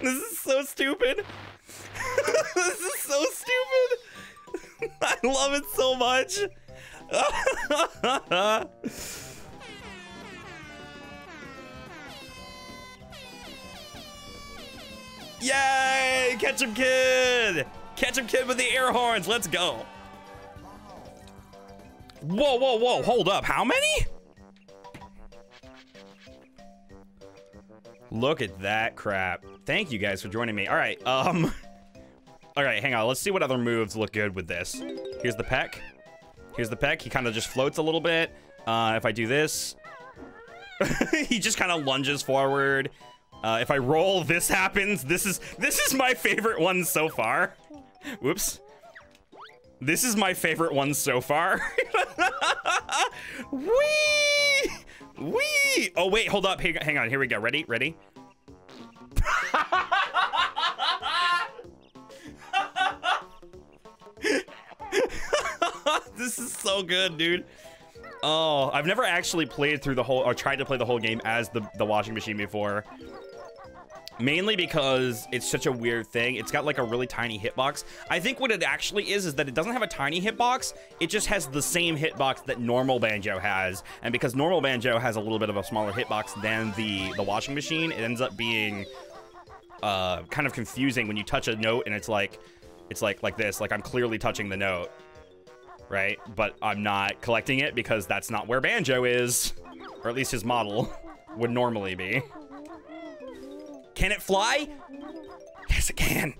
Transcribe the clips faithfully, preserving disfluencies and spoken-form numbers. This is so stupid. This is so stupid. I love it so much. Yay! Catch him, kid! Catch him, kid, with the air horns. Let's go. Whoa, whoa, whoa. Hold up. How many? Look at that crap. Thank you guys for joining me. All right. Um. All right. Hang on. Let's see what other moves look good with this. Here's the peck. Here's the peck. He kind of just floats a little bit. Uh, if I do this, he just kind of lunges forward. Uh, if I roll, this happens. This is this is my favorite one so far. Whoops. This is my favorite one so far. Wee! Wee! Oh wait, hold up. Here, hang on. Here we go. Ready? Ready? This is so good, dude. Oh, I've never actually played through the whole or tried to play the whole game as the the washing machine before. Mainly because it's such a weird thing. It's got like a really tiny hitbox. I think what it actually is is that it doesn't have a tiny hitbox. It just has the same hitbox that normal Banjo has. And because normal Banjo has a little bit of a smaller hitbox than the, the washing machine, it ends up being uh, kind of confusing when you touch a note and it's like, it's like, like this, like I'm clearly touching the note, right? But I'm not collecting it because that's not where Banjo is, or at least his model would normally be. Can it fly? Yes, it can.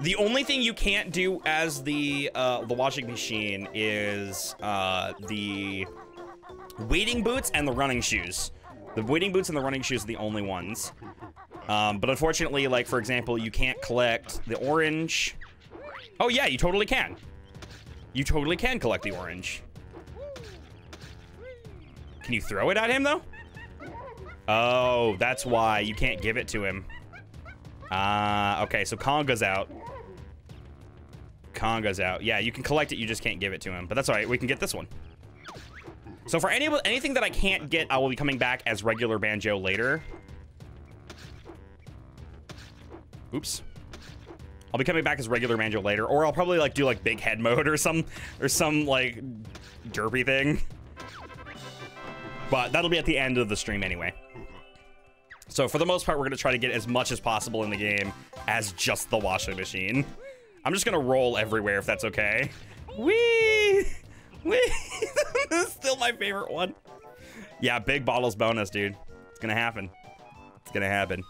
The only thing you can't do as the uh, the washing machine is uh, the wading boots and the running shoes. The wading boots and the running shoes are the only ones. Um, but unfortunately, like for example, you can't collect the orange. Oh yeah, you totally can. You totally can collect the orange. Can you throw it at him though? Oh, that's why you can't give it to him. Ah, uh, okay, so Konga's out. Konga's out. Yeah, you can collect it, you just can't give it to him. But that's all right, we can get this one. So for any anything that I can't get, I will be coming back as regular Banjo later. Oops. I'll be coming back as regular Banjo later, or I'll probably like do like big head mode or some, or some like derpy thing. But that'll be at the end of the stream anyway. So for the most part, we're gonna try to get as much as possible in the game as just the washing machine. I'm just gonna roll everywhere if that's okay. Whee! Whee! This is still my favorite one. Yeah, big bottles bonus, dude. It's gonna happen. It's gonna happen.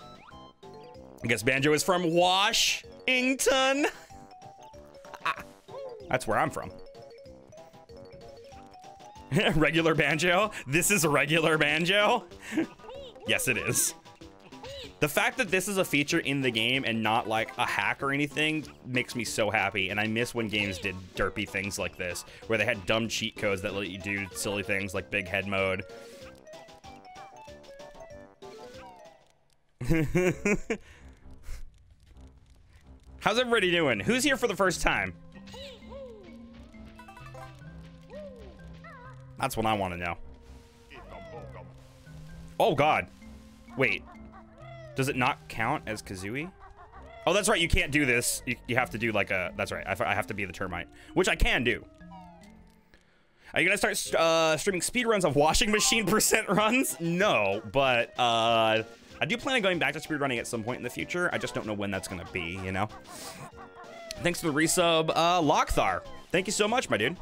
I guess Banjo is from Washington. Ah, that's where I'm from. Regular Banjo? This is a regular Banjo? Yes, it is. The fact that this is a feature in the game and not like a hack or anything makes me so happy. And I miss when games did derpy things like this, where they had dumb cheat codes that let you do silly things like big head mode. How's everybody doing? Who's here for the first time? That's what I want to know. Oh, God. Wait. Does it not count as Kazooie? Oh, that's right. You can't do this. You, you have to do like a... That's right. I, I have to be the termite, which I can do. Are you going to start uh, streaming speedruns of washing machine percent runs? No, but uh, I do plan on going back to speedrunning at some point in the future. I just don't know when that's going to be, you know? Thanks for the resub, uh, Lockthar. Thank you so much, my dude.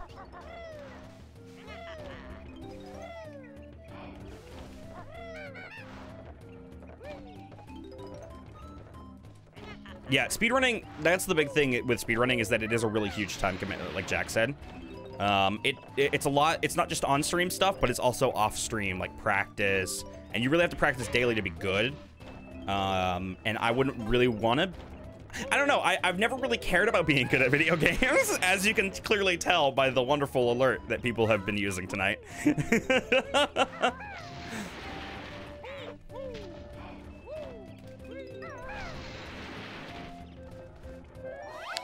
Yeah, speedrunning, that's the big thing with speedrunning is that it is a really huge time commitment, like Jack said. Um, it, it it's a lot, it's not just on-stream stuff, but it's also off-stream, like practice. And you really have to practice daily to be good. Um, and I wouldn't really want to... I don't know, I, I've never really cared about being good at video games, as you can clearly tell by the wonderful alert that people have been using tonight.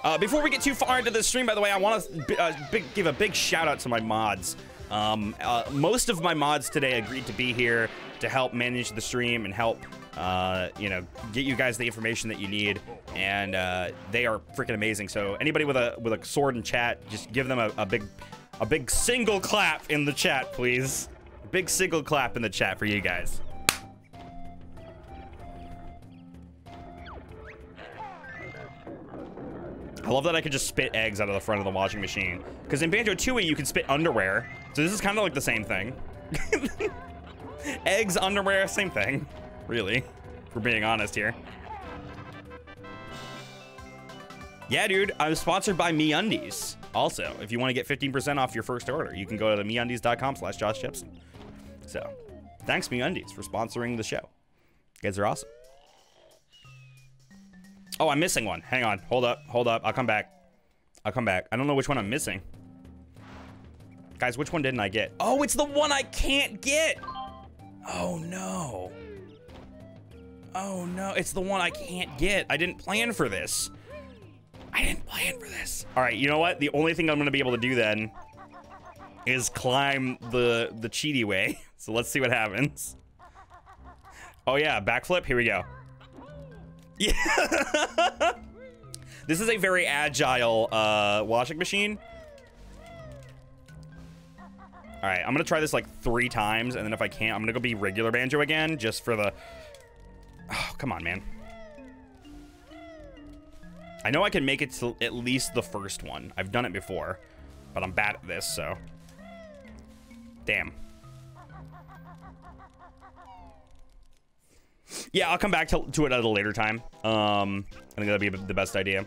Uh, before we get too far into this stream, by the way, I want to uh, big, give a big shout out to my mods. Um, uh, most of my mods today agreed to be here to help manage the stream and help uh, you know, get you guys the information that you need, and uh, they are freaking amazing. So anybody with a with a sword in chat, just give them a, a big a big single clap in the chat, please. Big single clap in the chat for you guys. I love that I could just spit eggs out of the front of the washing machine. Because in Banjo-Tooie, you can spit underwear. So this is kind of like the same thing. Eggs, underwear, same thing. Really, if we're being honest here. Yeah, dude, I'm sponsored by MeUndies. Also, if you want to get fifteen percent off your first order, you can go to MeUndies.com slash Josh Jepson. So, thanks MeUndies for sponsoring the show. You guys are awesome. Oh, I'm missing one. Hang on. Hold up. Hold up. I'll come back. I'll come back. I don't know which one I'm missing. Guys, which one didn't I get? Oh, it's the one I can't get. Oh, no. Oh, no. It's the one I can't get. I didn't plan for this. I didn't plan for this. All right. You know what? The only thing I'm going to be able to do then is climb the, the cheaty way. So let's see what happens. Oh, yeah. Backflip. Here we go. Yeah. This is a very agile uh, washing machine. All right, I'm gonna try this like three times, and then if I can't, I'm gonna go be regular Banjo again, just for the. Oh, come on, man. I know I can make it to at least the first one. I've done it before, but I'm bad at this, so. Damn. Yeah, I'll come back to, to it at a later time. Um, I think that'd be the best idea.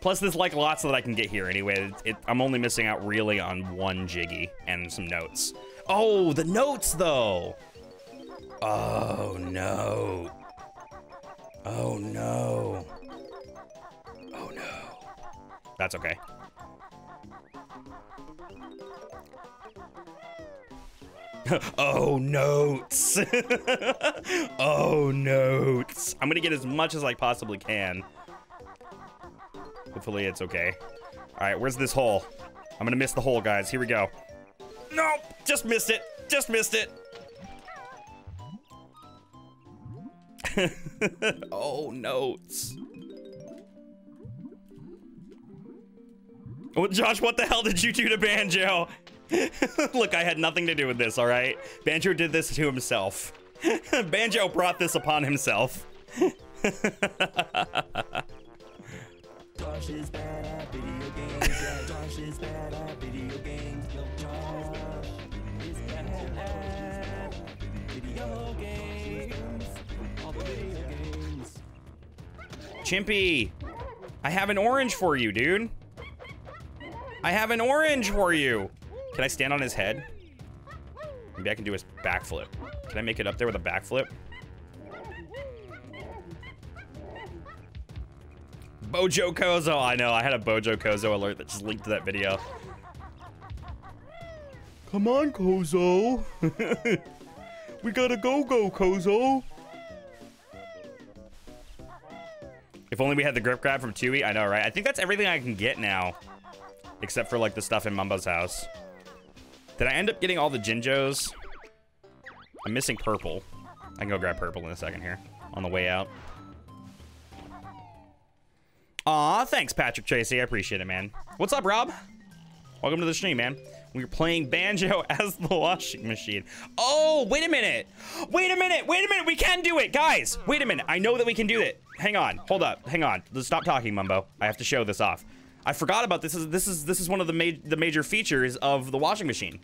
Plus, there's like lots that I can get here anyway. It, it, I'm only missing out really on one Jiggy and some notes. Oh, the notes though. Oh no. Oh no. Oh no. That's okay. Oh, notes. Oh, notes. I'm going to get as much as I possibly can. Hopefully it's okay. All right, where's this hole? I'm going to miss the hole, guys. Here we go. Nope, just missed it. Just missed it. Oh, notes. Oh, Josh, what the hell did you do to Banjo? Look, I had nothing to do with this, all right? Banjo did this to himself. Banjo brought this upon himself. Josh is bad at video games. Yeah, Josh is bad at video games. Yo, Josh is bad at video games. All the video games. Chimpy, I have an orange for you, dude. I have an orange for you. Can I stand on his head? Maybe I can do his backflip. Can I make it up there with a backflip? Bojo Kozo. I know, I had a Bojo Kozo alert that just linked to that video. Come on, Kozo. We gotta go-go, Kozo. If only we had the grip grab from Tooie. I know, right? I think that's everything I can get now. Except for like the stuff in Mumbo's house. Did I end up getting all the Jinjos? I'm missing purple. I can go grab purple in a second here on the way out. Aw, thanks, Patrick Tracy. I appreciate it, man. What's up, Rob? Welcome to the stream, man. We're playing Banjo as the washing machine. Oh, wait a minute. Wait a minute. Wait a minute. We can do it, guys. Wait a minute. I know that we can do it. Hang on. Hold up. Hang on. Let's stop talking, Mumbo. I have to show this off. I forgot about this. This is this is this is one of the ma the major features of the washing machine.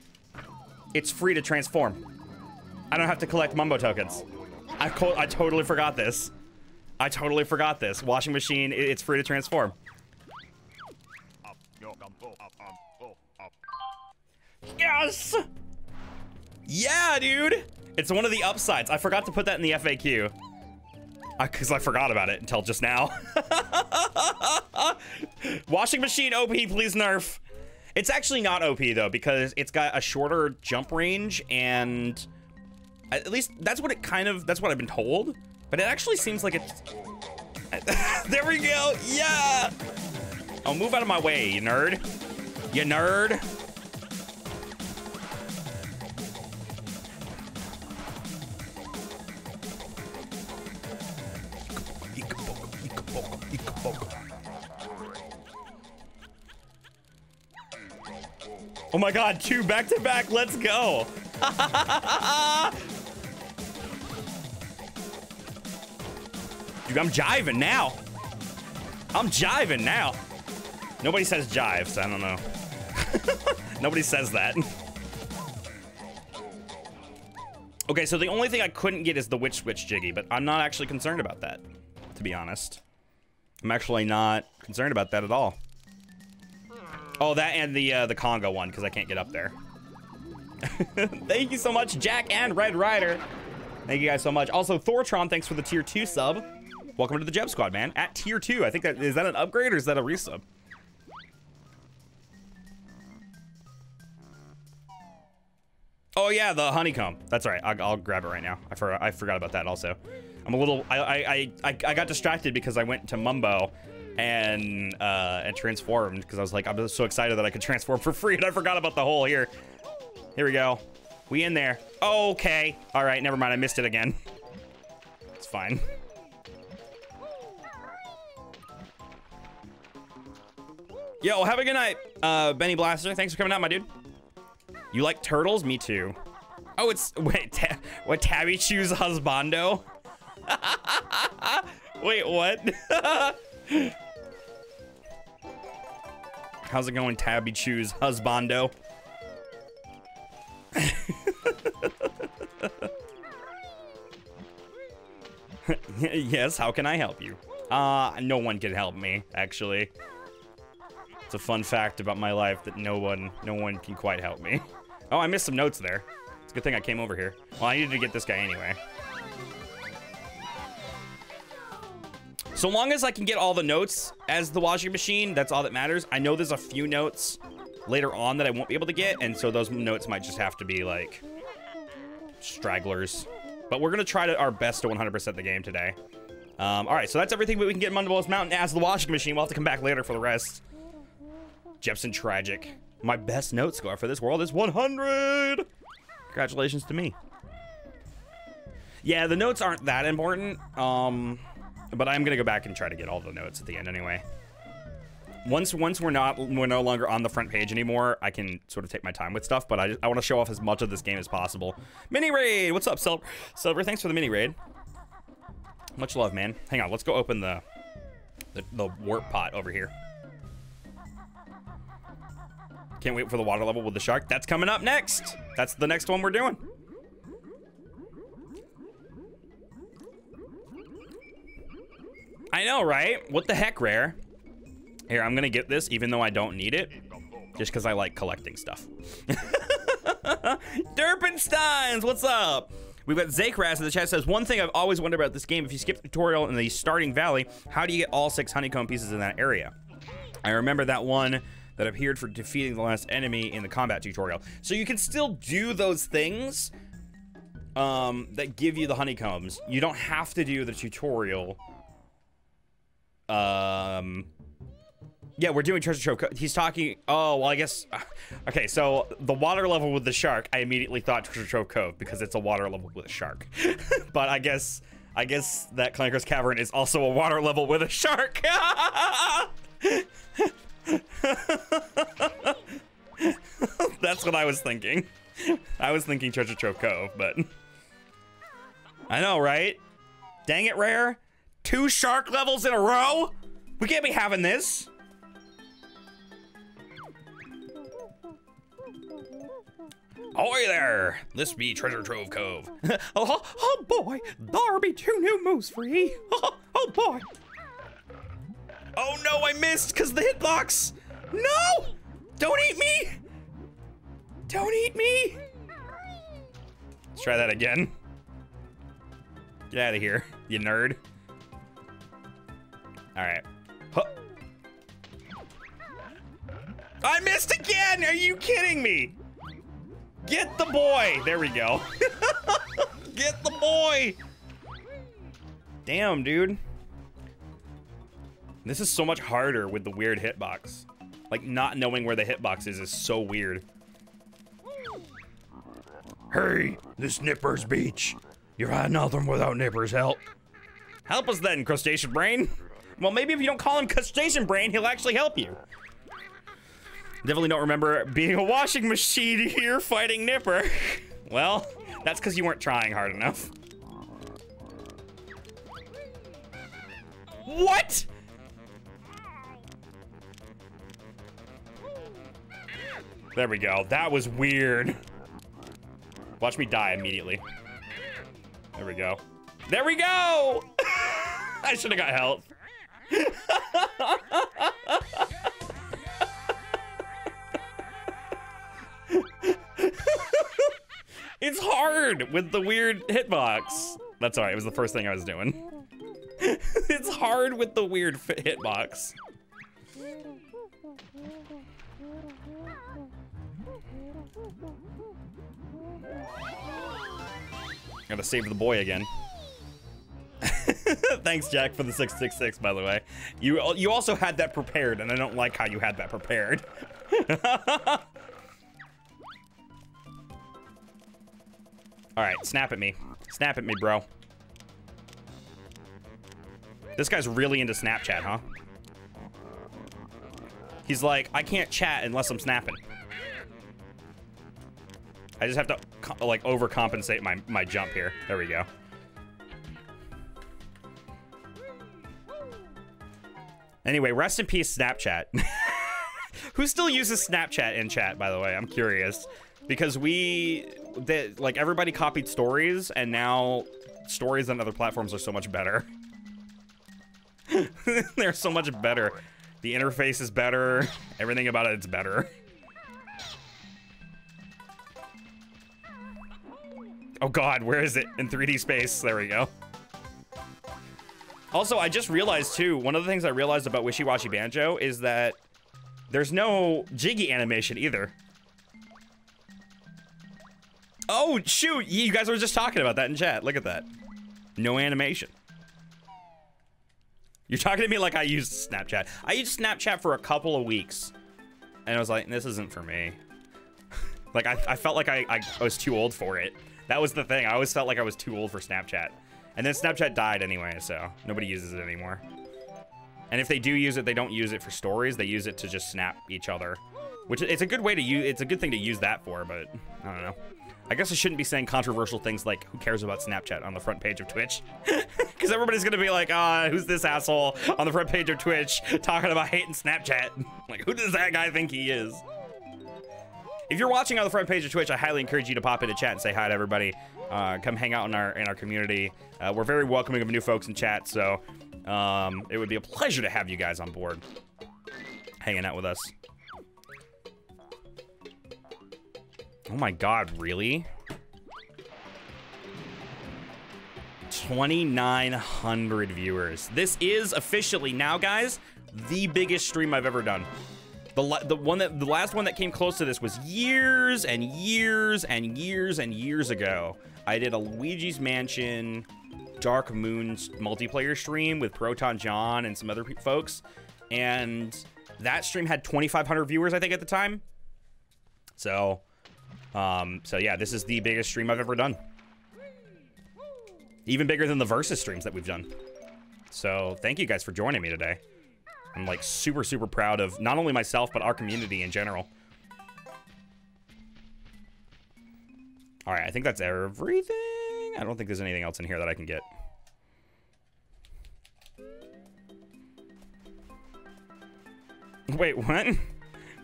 It's free to transform. I don't have to collect Mumbo tokens. I co I totally forgot this. I totally forgot this. Washing machine. It's free to transform. Yes. Yeah, dude. It's one of the upsides. I forgot to put that in the F A Q. Because I, I forgot about it until just now. Washing machine O P, please nerf. It's actually not O P, though, because it's got a shorter jump range, and at least that's what it kind of, that's what I've been told. But it actually seems like it's... There we go. Yeah. Oh, move out of my way, you nerd. You nerd. Oh my god, two back to back. Let's go. Dude, I'm jiving now. I'm jiving now. Nobody says jive, so I don't know. Nobody says that. Okay, so the only thing I couldn't get is the Witch Switch Jiggy, but I'm not actually concerned about that, to be honest. I'm actually not concerned about that at all. Oh, that and the uh, the Conga one, because I can't get up there. Thank you so much, Jack and Red Rider. Thank you guys so much. Also, Thortron, thanks for the tier two sub. Welcome to the Jep Squad, man. At tier two, I think that, is that an upgrade or is that a resub? Oh yeah, the honeycomb. That's all right. I'll, I'll grab it right now. I, for, I forgot about that also. I'm a little. I I, I I got distracted because I went to Mumbo, and uh, and transformed because I was like, I'm so excited that I could transform for free, and I forgot about the hole here. Here we go. We in there? Okay. All right. Never mind. I missed it again. It's fine. Yo, have a good night, uh, Benny Blaster. Thanks for coming out, my dude. You like turtles? Me too. Oh, it's... Wait, ta what? Tabby choose husbando? Wait, what? How's it going, Tabby choose husbando? Yes, how can I help you? Uh, no one can help me, actually. It's a fun fact about my life that no one, no one can quite help me. Oh, I missed some notes there. It's a good thing I came over here. Well, I needed to get this guy anyway. So long as I can get all the notes as the washing machine, that's all that matters. I know there's a few notes later on that I won't be able to get, and so those notes might just have to be, like, stragglers. But we're going to try to our best to one hundred percent the game today. Um, all right, so that's everything that we can get in Mumbo's Mountain as the washing machine. We'll have to come back later for the rest. Jepson Tragic. My best note score for this world is one hundred! Congratulations to me. Yeah, the notes aren't that important, um, but I'm gonna go back and try to get all the notes at the end anyway. Once once we're not we're no longer on the front page anymore, I can sort of take my time with stuff, but I, I want to show off as much of this game as possible. Mini raid! What's up, Silver? Silver, thanks for the mini raid. Much love, man. Hang on, let's go open the the, the warp pot over here. Can't wait for the water level with the shark. That's coming up next. That's the next one we're doing. I know, right? What the heck, Rare? Here, I'm gonna get this even though I don't need it. Just because I like collecting stuff. Derpensteins, what's up? We've got Zakras in the chat says, one thing I've always wondered about this game, if you skip the tutorial in the starting valley, how do you get all six honeycomb pieces in that area? I remember that one that appeared for defeating the last enemy in the combat tutorial. So you can still do those things um, that give you the honeycombs. You don't have to do the tutorial. Um, yeah, we're doing Treasure Trove Cove. He's talking, oh, well, I guess. Okay, so the water level with the shark, I immediately thought Treasure Trove Cove because it's a water level with a shark. But I guess, I guess that Clanker's Cavern is also a water level with a shark. That's what I was thinking. I was thinking Treasure Trove Cove, but I know, right? Dang it, Rare. Two shark levels in a row? We can't be having this. Ahoy there. This be Treasure Trove Cove. oh, oh boy, there'll be two new moves for ye. Oh, oh boy. Oh no, I missed because the hitbox. No! Don't eat me! Don't eat me! Let's try that again. Get out of here, you nerd. All right. Huh. I missed again! Are you kidding me? Get the boy! There we go. Get the boy! Damn, dude. This is so much harder with the weird hitbox. Like, not knowing where the hitbox is is so weird. Hey, this Nipper's beach. You're on nothing without Nipper's help. Help us then, Crustacean Brain. Well, maybe if you don't call him Crustacean Brain, he'll actually help you. Definitely don't remember being a washing machine here fighting Nipper. Well, that's because you weren't trying hard enough. What? There we go. That was weird. Watch me die immediately. There we go. There we go! I should have got help. It's hard with the weird hitbox. That's all right. It was the first thing I was doing. It's hard with the weird hitbox. Gotta save the boy again. Thanks, Jack, for the six six six, by the way. You you also had that prepared, and I don't like how you had that prepared. All right, snap at me. Snap at me, bro. This guy's really into Snapchat, huh? He's like, I can't chat unless I'm snapping. I just have to, like, overcompensate my, my jump here. There we go. Anyway, rest in peace, Snapchat. Who still uses Snapchat in chat, by the way? I'm curious. Because we, they, like, everybody copied stories, and now stories on other platforms are so much better. They're so much better. The interface is better. Everything about it's better. Oh, God, where is it? In three D space. There we go. Also, I just realized, too, one of the things I realized about Wishy Washy Banjo is that there's no jiggy animation either. Oh, shoot. You guys were just talking about that in chat. Look at that. No animation. You're talking to me like I used Snapchat. I used Snapchat for a couple of weeks, and I was like, this isn't for me. Like, I, I felt like I, I, I was too old for it. That was the thing. I always felt like I was too old for Snapchat. And then Snapchat died anyway, so nobody uses it anymore. And if they do use it, they don't use it for stories. They use it to just snap each other, which it's a good way to use. It's a good thing to use that for, but I don't know. I guess I shouldn't be saying controversial things like who cares about Snapchat on the front page of Twitch? Because everybody's going to be like, ah, who's this asshole on the front page of Twitch talking about hating Snapchat? Like, who does that guy think he is? If you're watching on the front page of Twitch, I highly encourage you to pop into chat and say hi to everybody. Uh, come hang out in our in our community. Uh, we're very welcoming of new folks in chat, so um, it would be a pleasure to have you guys on board, hanging out with us. Oh my God, really? twenty-nine hundred viewers. This is officially now, guys, the biggest stream I've ever done. The, the one that the last one that came close to this was years and years and years and years ago. I did a Luigi's Mansion Dark Moon multiplayer stream with Proton John and some other folks, and that stream had twenty-five hundred viewers, I think, at the time. So, um, so yeah, this is the biggest stream I've ever done. Even bigger than the Versus streams that we've done. So, thank you guys for joining me today. I'm like super, super proud of not only myself, but our community in general. All right, I think that's everything. I don't think there's anything else in here that I can get. Wait, what?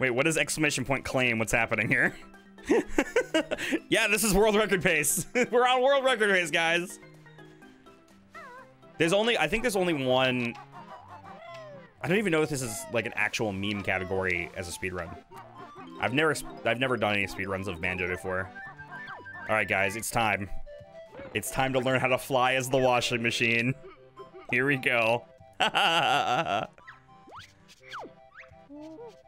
Wait, what is exclamation point claim? What's happening here? Yeah, this is world record pace. We're on world record pace, guys. There's only, I think there's only one... I don't even know if this is like an actual meme category as a speedrun. I've never I've never done any speedruns of Banjo before. All right, guys, it's time. It's time to learn how to fly as the washing machine. Here we go.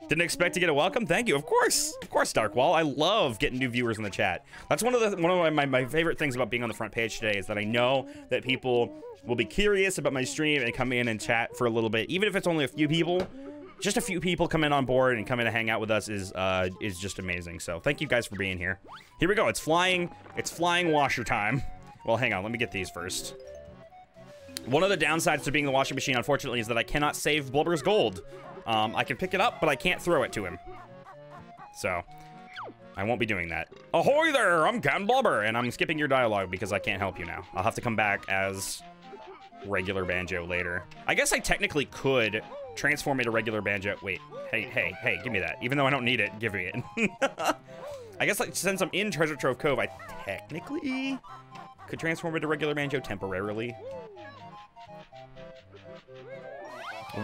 Didn't expect to get a welcome. Thank you. Of course. Of course, Darkwall. I love getting new viewers in the chat. That's one of the one of my, my favorite things about being on the front page today is that I know that people will be curious about my stream and come in and chat for a little bit, even if it's only a few people. Just a few people come in on board and come in to hang out with us is uh, is just amazing. So thank you guys for being here. Here we go. It's flying. It's flying washer time. Well, hang on. Let me get these first. One of the downsides to being the washing machine, unfortunately, is that I cannot save Blubber's gold. Um, I can pick it up, but I can't throw it to him. So I won't be doing that. Ahoy there, I'm Captain Blubber, and I'm skipping your dialogue because I can't help you now. I'll have to come back as regular Banjo later. I guess I technically could transform into regular Banjo. Wait, hey, hey, hey, give me that. Even though I don't need it, give me it. I guess like, since I'm in Treasure Trove Cove, I technically could transform into regular Banjo temporarily.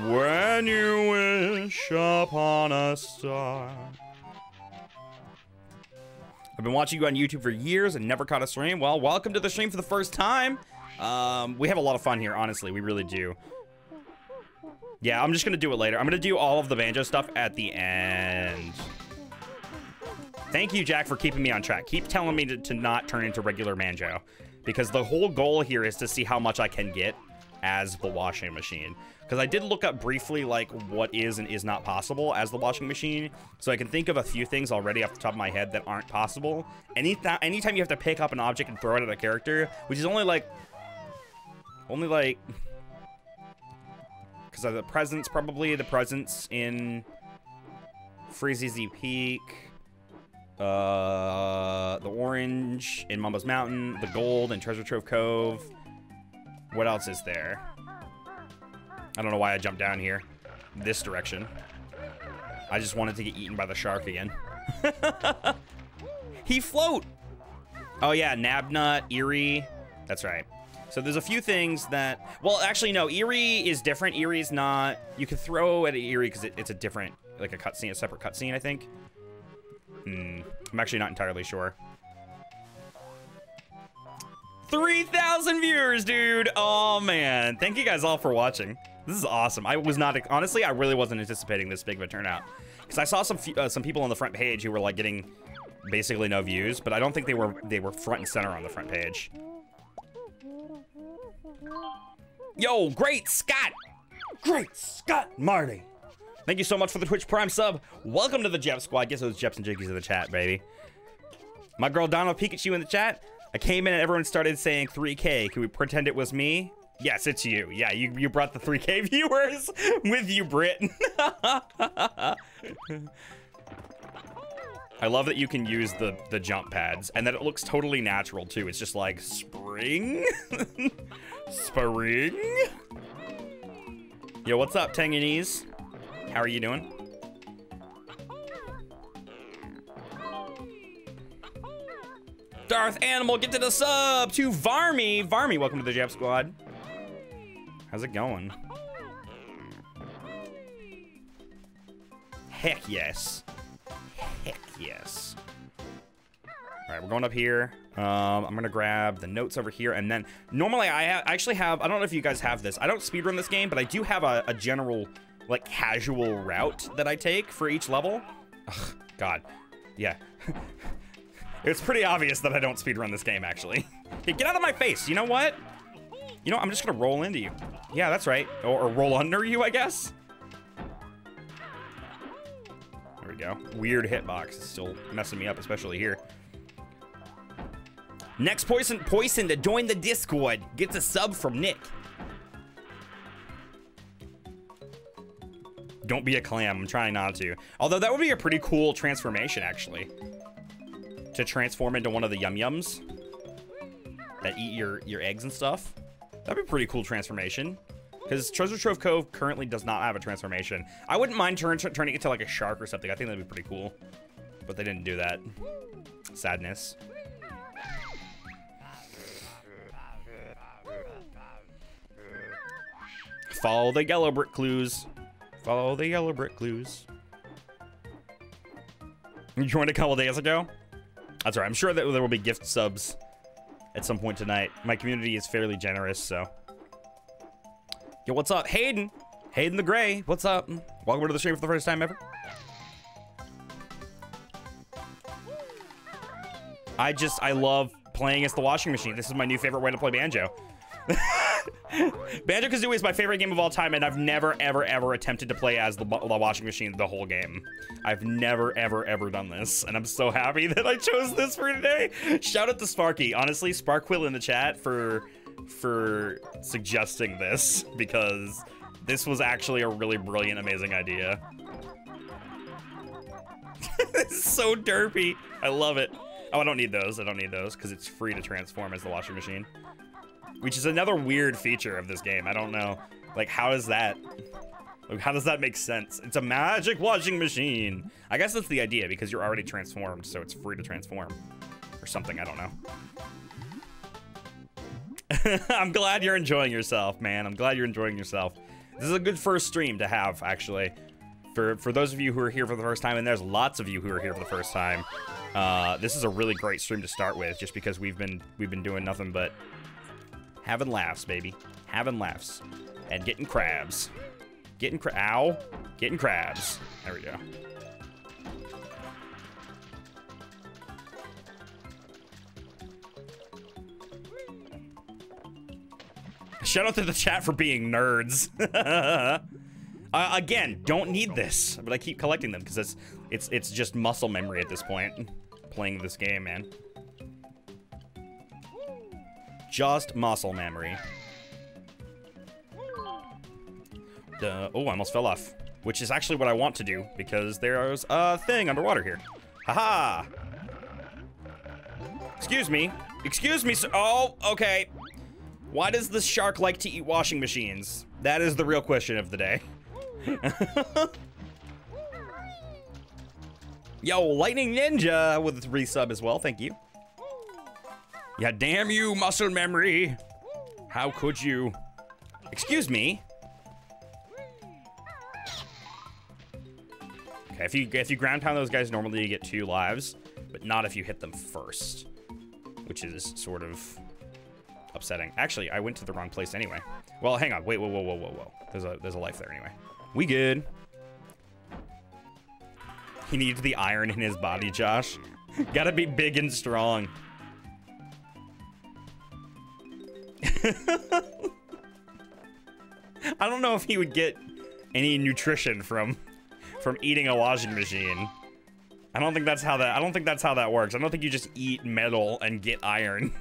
When you wish upon a star. I've been watching you on YouTube for years and never caught a stream. Well, welcome to the stream for the first time. Um, we have a lot of fun here, honestly. We really do. Yeah, I'm just going to do it later. I'm going to do all of the Banjo stuff at the end. Thank you, Jack, for keeping me on track. Keep telling me to, to not turn into regular Banjo, because the whole goal here is to see how much I can get as the washing machine. Because I did look up briefly, like, what is and is not possible as the washing machine. So I can think of a few things already off the top of my head that aren't possible. Any anytime you have to pick up an object and throw it at a character, which is only, like... Only, like... Because of the presence, probably. The presence in... Freezezy Peak... Uh, the orange in Mumbo's Mountain, the gold in Treasure Trove Cove. What else is there? I don't know why I jumped down here. This direction. I just wanted to get eaten by the shark again. He float! Oh yeah, Nabnut, Eerie. That's right. So there's a few things that... Well, actually, no. Eerie is different. Eerie's not... You can throw at Eerie because it, it's a different... Like a cutscene, a separate cutscene, I think. Hmm. I'm actually not entirely sure. three thousand viewers, dude. Oh, man. Thank you guys all for watching. This is awesome. I was not, honestly, I really wasn't anticipating this big of a turnout. Because I saw some uh, some people on the front page who were, like, getting basically no views. But I don't think they were they were front and center on the front page. Yo, great Scott. Great Scott Marty. Thank you so much for the Twitch Prime sub. Welcome to the Jep Squad. Guess those Jeps and Jiggies in the chat, baby. My girl Donald Pikachu in the chat. I came in and everyone started saying three K. Can we pretend it was me? Yes, it's you. Yeah, you, you brought the three K viewers with you, Britt. I love that you can use the, the jump pads and that it looks totally natural, too. It's just like spring. Spring. Yo, what's up, Tanganese? How are you doing? Darth Animal, get to the sub to Varmy. Varmy, welcome to the Jep Squad. How's it going? Heck yes. Heck yes. All right, we're going up here. Um, I'm gonna grab the notes over here, and then normally I ha actually have, I don't know if you guys have this. I don't speedrun this game, but I do have a, a general... like casual route that I take for each level. Ugh, God, yeah. It's pretty obvious that I don't speedrun this game, actually. Hey, get out of my face, you know what? You know, I'm just gonna roll into you. Yeah, that's right, or, or roll under you, I guess. There we go, weird hitbox, it's still messing me up, especially here. Next Poison Poison to join the Discord, gets a sub from Nick. Don't be a clam. I'm trying not to. Although that would be a pretty cool transformation, actually. To transform into one of the yum-yums that eat your, your eggs and stuff. That'd be a pretty cool transformation. Because Treasure Trove Cove currently does not have a transformation. I wouldn't mind turn, turning it into like a shark or something. I think that'd be pretty cool. But they didn't do that. Sadness. Follow the yellow brick clues. Follow the yellow brick clues. You joined a couple days ago? That's right. I'm sure that there will be gift subs at some point tonight. My community is fairly generous, so. Yo, what's up? Hayden. Hayden the Gray. What's up? Welcome to the stream for the first time ever. I just, I love playing as the washing machine. This is my new favorite way to play Banjo. Banjo-Kazooie is my favorite game of all time, and I've never, ever, ever attempted to play as the, the washing machine the whole game. I've never, ever, ever done this, and I'm so happy that I chose this for today. Shout out to Sparky. Honestly, Sparkquil in the chat for, for suggesting this, because this was actually a really brilliant, amazing idea. It's so derpy. I love it. Oh, I don't need those. I don't need those because it's free to transform as the washing machine, which is another weird feature of this game. I don't know. Like, how does that... Like, how does that make sense? It's a magic washing machine. I guess that's the idea because you're already transformed, so it's free to transform or something. I don't know. I'm glad you're enjoying yourself, man. I'm glad you're enjoying yourself. This is a good first stream to have, actually. For, for those of you who are here for the first time, and there's lots of you who are here for the first time, uh, this is a really great stream to start with, just because we've been we've been doing nothing but having laughs, baby, having laughs, and getting crabs, getting cra ow, getting crabs. There we go. Shout out to the chat for being nerds. Uh, again, don't need this, but I keep collecting them because it's it's it's just muscle memory at this point. Playing this game, man. Just muscle memory. Duh. Oh, I almost fell off, which is actually what I want to do because there's a thing underwater here. Haha. Excuse me. Excuse me, sir. Oh, okay. Why does this shark like to eat washing machines? That is the real question of the day. Yo, Lightning Ninja with a resub as well, thank you. Yeah, damn you, muscle memory. How could you? Excuse me. Okay, if you if you ground pound those guys, normally you get two lives, but not if you hit them first, which is sort of upsetting. Actually, I went to the wrong place anyway. Well, hang on. Wait, whoa, whoa, whoa, whoa, whoa. There's a there's a life there anyway. We good. He needs the iron in his body, Josh. Gotta be big and strong. I don't know if he would get any nutrition from from eating a washing machine. I don't think that's how that I don't think that's how that works. I don't think you just eat metal and get iron.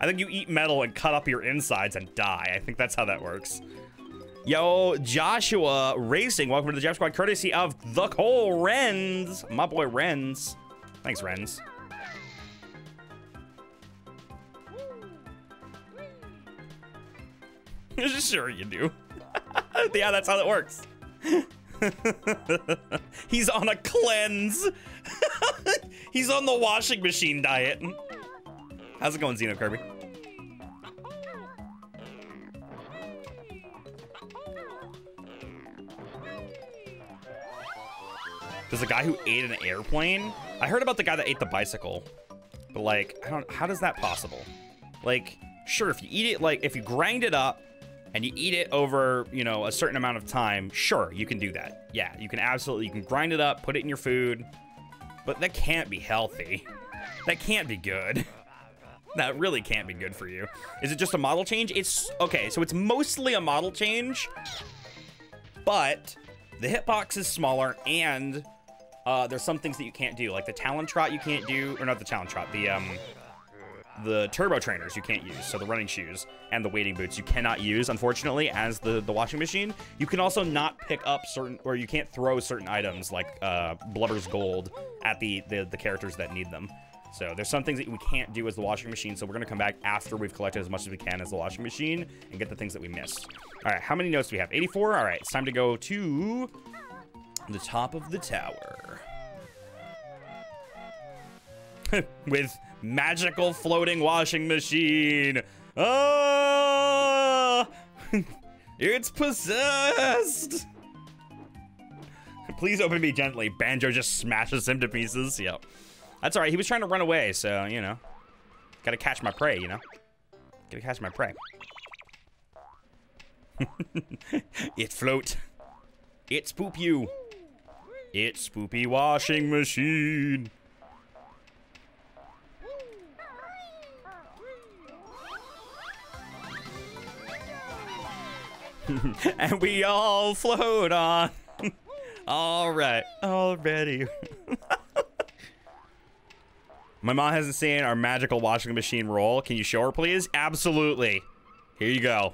I think you eat metal and cut up your insides and die. I think that's how that works. Yo, Joshua Racing, welcome to the Jep Squad, courtesy of the Cole Renz. My boy Renz. Thanks, Renz. Sure you do. Yeah, that's how that works. He's on a cleanse. He's on the washing machine diet. How's it going, Zeno Kirby? There's a guy who ate an airplane? I heard about the guy that ate the bicycle. But like, I don't, how does that possible? Like, sure, if you eat it, like, if you grind it up and you eat it over, you know, a certain amount of time, sure, you can do that. Yeah, you can absolutely, you can grind it up, put it in your food, but that can't be healthy. That can't be good. That really can't be good for you. Is it just a model change? It's okay, so it's mostly a model change, but the hitbox is smaller and uh, there's some things that you can't do, like the Talent Trot you can't do, or not the Talent Trot, the um, the Turbo Trainers you can't use, so the running shoes and the wading boots you cannot use, unfortunately, as the, the washing machine. You can also not pick up certain, or you can't throw certain items like uh, Blubber's Gold at the, the, the characters that need them. So there's some things that we can't do as the washing machine, so we're going to come back after we've collected as much as we can as the washing machine and get the things that we missed. All right, how many notes do we have? eighty-four? All right, it's time to go to the top of the tower. With magical floating washing machine. Oh, it's possessed. Please open me gently. Banjo just smashes him to pieces. Yep. That's all right. He was trying to run away, so, you know. Gotta catch my prey, you know. Gotta catch my prey. It float. It spoop you. It's spoopy washing machine. And we all float on. All right. Already. My mom hasn't seen our magical washing machine roll. Can you show her, please? Absolutely. Here you go.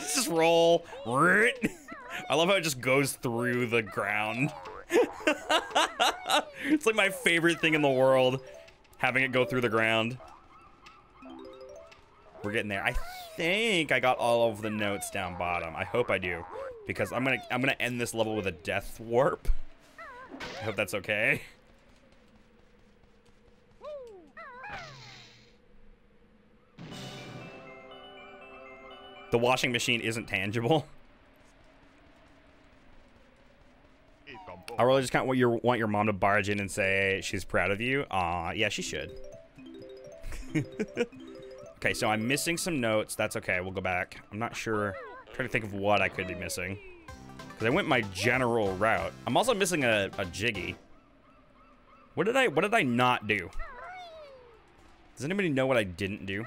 Just roll. I love how it just goes through the ground. It's like my favorite thing in the world, having it go through the ground. We're getting there. I think I got all of the notes down bottom. I hope I do, because I'm gonna I'm gonna end this level with a death warp. I hope that's okay. The washing machine isn't tangible. I really just kind of want your, want your mom to barge in and say she's proud of you. Aw, yeah, she should. Okay, so I'm missing some notes. That's okay. We'll go back. I'm not sure. I'm trying to think of what I could be missing, because I went my general route. I'm also missing a, a jiggy. What did I, what did I not do? Does anybody know what I didn't do?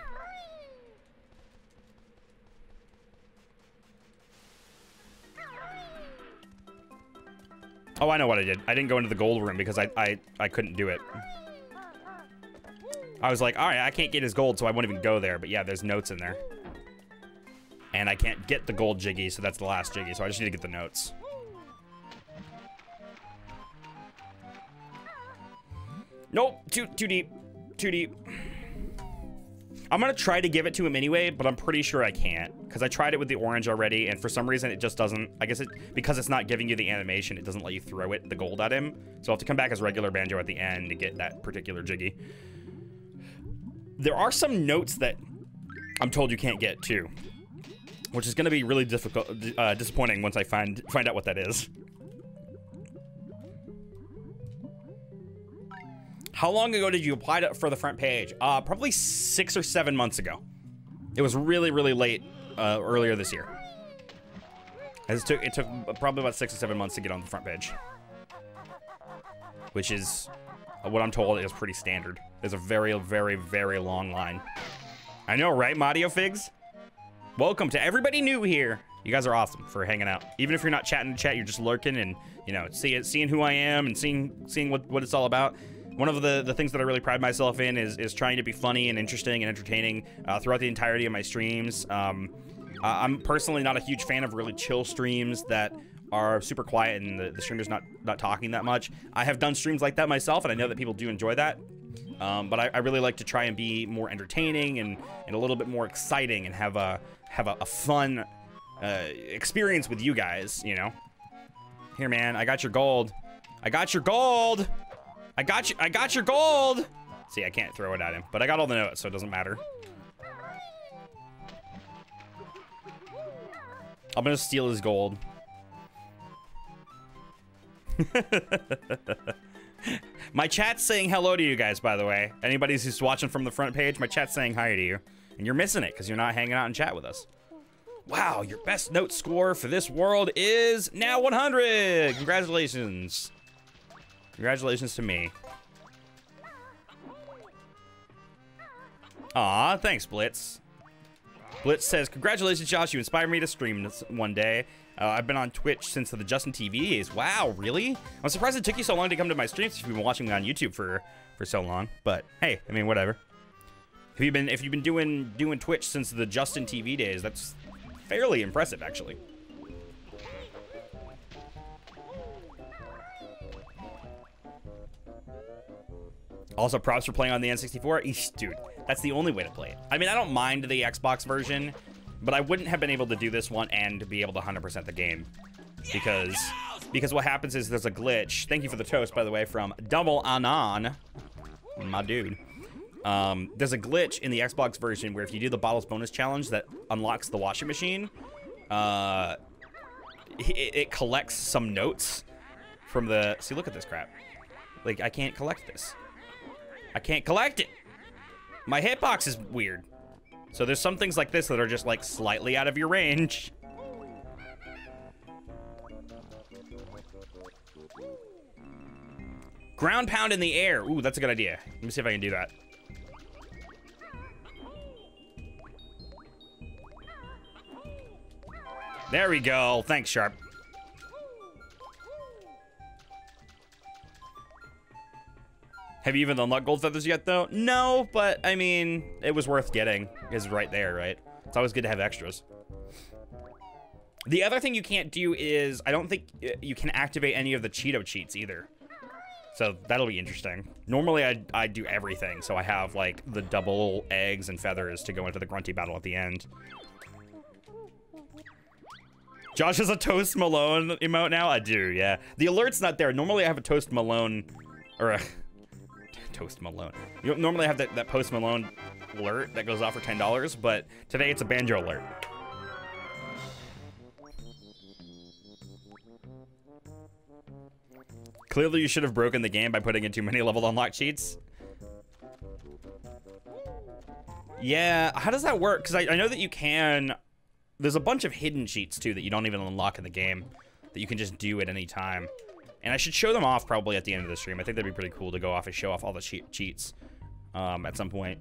Oh, I know what I did. I didn't go into the gold room because I, I, I couldn't do it. I was like, all right, I can't get his gold, so I won't even go there. But yeah, there's notes in there. And I can't get the gold jiggy, so that's the last jiggy. So I just need to get the notes. Nope, too, too deep, too deep. I'm gonna try to give it to him anyway, but I'm pretty sure I can't, because I tried it with the orange already, and for some reason it just doesn't. I guess it, because it's not giving you the animation, it doesn't let you throw it, the gold, at him. So I'll have to come back as regular Banjo at the end to get that particular jiggy. There are some notes that I'm told you can't get too, which is gonna be really difficult, uh, disappointing once I find find out what that is. How long ago did you apply to, for the front page? Uh, probably six or seven months ago. It was really, really late uh, earlier this year. It took, it took probably about six or seven months to get on the front page, which is uh, what I'm told is pretty standard. There's a very, very, very long line. I know, right, Mario Figs? Welcome to everybody new here. You guys are awesome for hanging out. Even if you're not chatting in chat, you're just lurking and, you know, see, seeing who I am and seeing seeing what, what it's all about. One of the, the things that I really pride myself in is, is trying to be funny and interesting and entertaining uh, throughout the entirety of my streams. Um, I'm personally not a huge fan of really chill streams that are super quiet and the, the streamer's not, not talking that much. I have done streams like that myself, and I know that people do enjoy that. Um, but I, I really like to try and be more entertaining and, and a little bit more exciting and have a, have a, a fun uh, experience with you guys, you know? Here, man, I got your gold. I got your gold! I got you, I got your gold! See, I can't throw it at him, but I got all the notes, so it doesn't matter. I'm gonna steal his gold. My chat's saying hello to you guys, by the way. Anybody who's watching from the front page, my chat's saying hi to you. And you're missing it, because you're not hanging out in chat with us. Wow, your best note score for this world is now one hundred! Congratulations. Congratulations to me. Aw, thanks, Blitz. Blitz says, congratulations, Josh. You inspired me to stream this one day. Uh, I've been on Twitch since the Justin T V days. Wow, really? I'm surprised it took you so long to come to my streams if you've been watching me on YouTube for, for so long. But, hey, I mean, whatever. If you've been, if you've been doing, doing Twitch since the Justin T V days, that's fairly impressive, actually. Also, props for playing on the N sixty-four. Eesh, dude, that's the only way to play it. I mean, I don't mind the Xbox version, but I wouldn't have been able to do this one and be able to one hundred percent the game. Because, yeah, no! Because what happens is there's a glitch. Thank you for the toast, by the way, from Double Anon, my dude. Um, there's a glitch in the Xbox version where if you do the Bottles Bonus Challenge that unlocks the washing machine, uh, it, it collects some notes from the... See, look at this crap. Like, I can't collect this. I can't collect it. My hitbox is weird. So there's some things like this that are just like slightly out of your range. Ground pound in the air. Ooh, that's a good idea. Let me see if I can do that. There we go. Thanks, Sharp. Have you even unlocked gold feathers yet, though? No, but I mean, it was worth getting. It's right there, right? It's always good to have extras. The other thing you can't do is, I don't think you can activate any of the Cheeto cheats either. So that'll be interesting. Normally I, I do everything, so I have like the double eggs and feathers to go into the Grunty battle at the end. Josh has a Toast Malone emote now? I do, yeah. The alert's not there. Normally I have a Toast Malone, or a Toast Malone. You normally have that, that Post Malone alert that goes off for ten dollars, but today it's a Banjo alert. Clearly, you should have broken the game by putting in too many level unlock cheats. Yeah, how does that work? Because I, I know that you can... There's a bunch of hidden cheats, too, that you don't even unlock in the game that you can just do at any time. And I should show them off probably at the end of the stream. I think that'd be pretty cool to go off and show off all the che cheats um, at some point.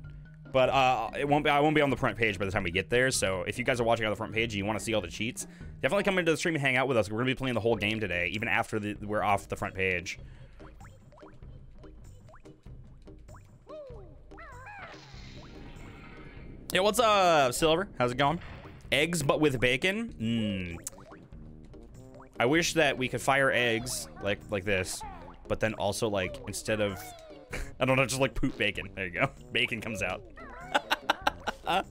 But uh, it won't be, I won't be on the front page by the time we get there, so if you guys are watching on the front page and you want to see all the cheats, definitely come into the stream and hang out with us. We're going to be playing the whole game today, even after the, we're off the front page. Yo, what's up, Silver? How's it going? Eggs, but with bacon? Mmm. I wish that we could fire eggs like, like this, but then also, like, instead of... I don't know, just like poop bacon. There you go. Bacon comes out. Are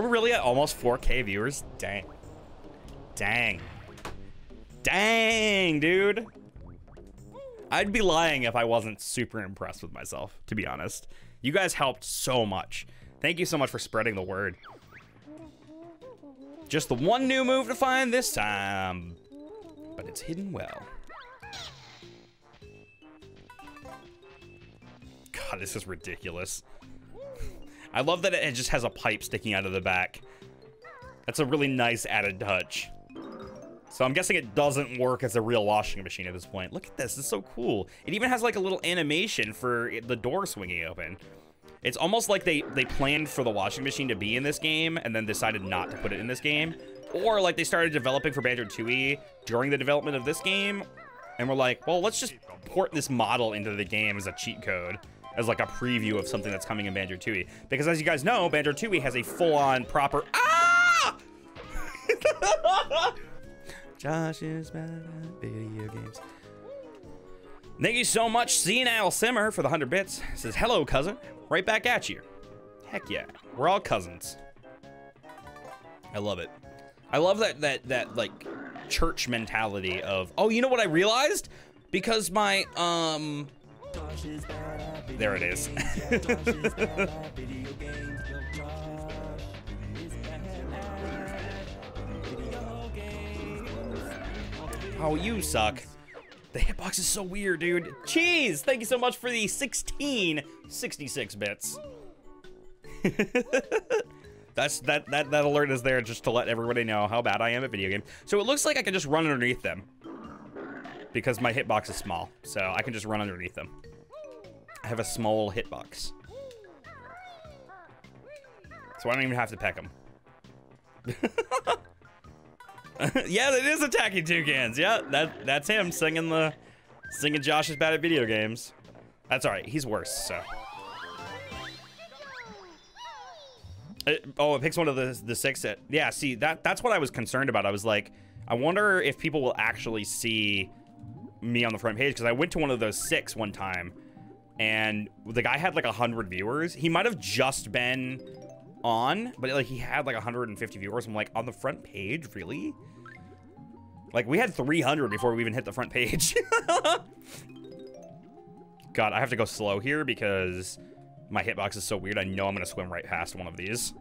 we really at almost four K viewers? Dang. Dang. Dang, dude. I'd be lying if I wasn't super impressed with myself, to be honest. You guys helped so much. Thank you so much for spreading the word. Just the one new move to find this time, but it's hidden well. God, this is ridiculous. I love that it just has a pipe sticking out of the back. That's a really nice added touch. So I'm guessing it doesn't work as a real washing machine at this point. Look at this. It's so cool. It even has like a little animation for the door swinging open. It's almost like they, they planned for the washing machine to be in this game and then decided not to put it in this game. Or like they started developing for Banjo-Tooie during the development of this game. And we're like, well, let's just port this model into the game as a cheat code, as like a preview of something that's coming in Banjo-Tooie. Because as you guys know, Banjo-Tooie has a full-on proper... Ah! Josh is bad at video games. Thank you so much, Senile Simmer, for the one hundred bits. It says, hello, cousin. Right back at you. Heck yeah. We're all cousins. I love it. I love that, that, that like, church mentality of... Oh, you know what I realized? Because my, um... There it is. Oh, you suck. The hitbox is so weird, dude. Cheese, thank you so much for the sixteen sixty-six bits. That's that, that that alert is there just to let everybody know how bad I am at video games. So it looks like I can just run underneath them because my hitbox is small, so I can just run underneath them. I have a small hitbox, so I don't even have to peck them. Yeah, it is attacking toucans. Yeah, that that's him singing the singing Josh is bad at video games. That's all right. He's worse. So. It, oh, it picks one of the the six. At, yeah, see that that's what I was concerned about. I was like, I wonder if people will actually see me on the front page because I went to one of those six one time. And the guy had like a hundred viewers. He might have just been on, but like he had like a hundred fifty viewers. I'm like, on the front page, really? Like we had three hundred before we even hit the front page. God, I have to go slow here because my hitbox is so weird. I know I'm gonna swim right past one of these.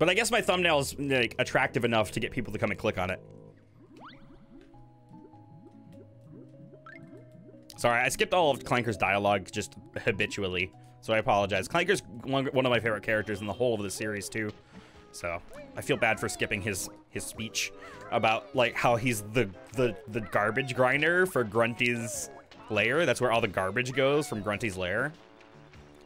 But I guess my thumbnail is like, attractive enough to get people to come and click on it. Sorry, I skipped all of Clanker's dialogue just habitually, so I apologize. Clanker's one, one of my favorite characters in the whole of the series too, so I feel bad for skipping his his speech about like how he's the the the garbage grinder for Grunty's Lair. That's where all the garbage goes from Grunty's Lair.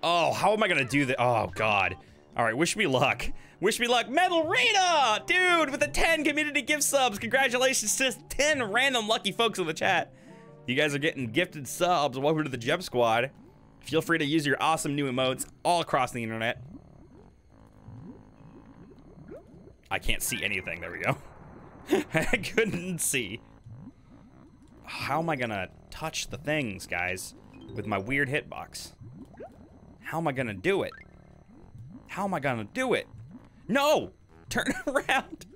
Oh, how am I gonna do that? Oh God. All right, wish me luck. Wish me luck. Metal Rena! Dude, with the ten community gift subs. Congratulations to ten random lucky folks in the chat. You guys are getting gifted subs. Welcome to the Jep Squad. Feel free to use your awesome new emotes all across the internet. I can't see anything. There we go. I couldn't see. How am I gonna touch the things, guys, with my weird hitbox? How am I gonna do it? How am I gonna do it? No! Turn around!